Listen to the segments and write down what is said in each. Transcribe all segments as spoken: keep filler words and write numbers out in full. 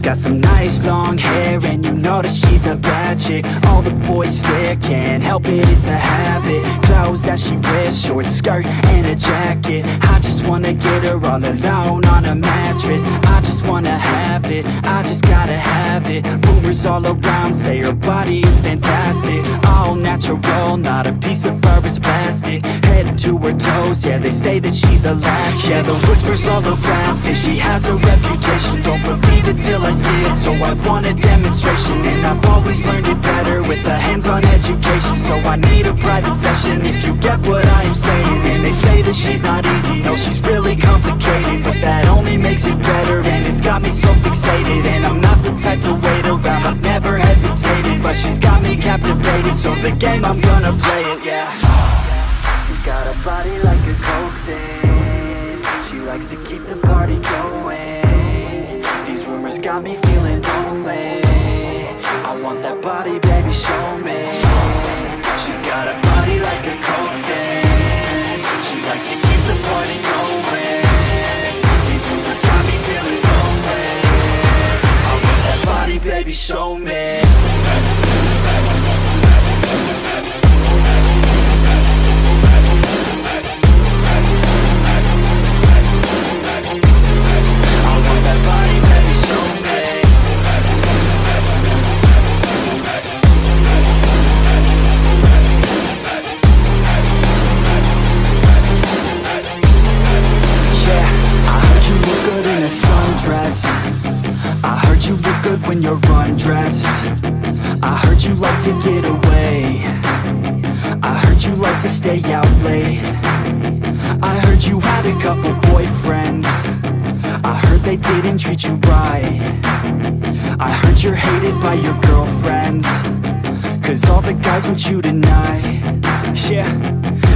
She's got some nice long hair, and you know that she's a bad chick. All the boys stare, can't help it, it's a habit. Clothes that she wears, short skirt and a jacket. I just wanna get her all alone on a mattress. I just wanna have it, I just gotta have it. Rumors all around say her body is fantastic. All natural, not a piece of fur is plastic. Head to her toes, yeah, they say that she's a latch. Yeah, the whispers all around say she has a reputation. Don't believe it till I see it, so I want a demonstration. And I've always learned it better with a hands-on education. So I need a private session if you get what I am saying. And they say that she's not easy, no, she's really complicated. But that only makes it better, and it's got me so fixated. And I'm not the type to wait around, I've never hesitated. But she's got me captivated, so the game, I'm gonna play it, yeah. She's got a body like a coke thing. She likes to keep the party going. These rumors got me feeling lonely. I want that body, baby, show me. She's got a body like a coke thing. She likes to keep the party going. These rumors got me feeling lonely. I want that body, baby, show me. When you're undressed, I heard you like to get away. I heard you like to stay out late. I heard you had a couple boyfriends. I heard they didn't treat you right. I heard you're hated by your girlfriends, 'cause all the guys want you tonight. Yeah.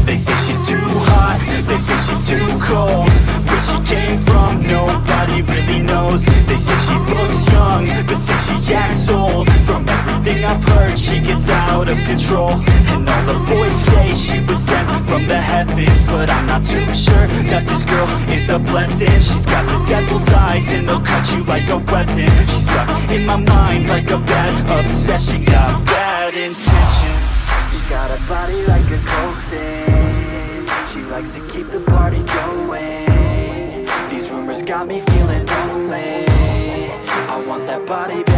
They say she's too hot, they say she's too cold. Where she came from, nobody really knows. They say she looks young, but say she acts old. From everything I've heard, she gets out of control. And all the boys say she was sent from the heavens. But I'm not too sure that this girl is a blessing. She's got the devil's eyes and they'll cut you like a weapon. She's stuck in my mind like a bad obsession. She got bad intentions. She's got a body like a coke thing. She likes to keep the party going. These rumors got me feeling lonely. I want that body, baby.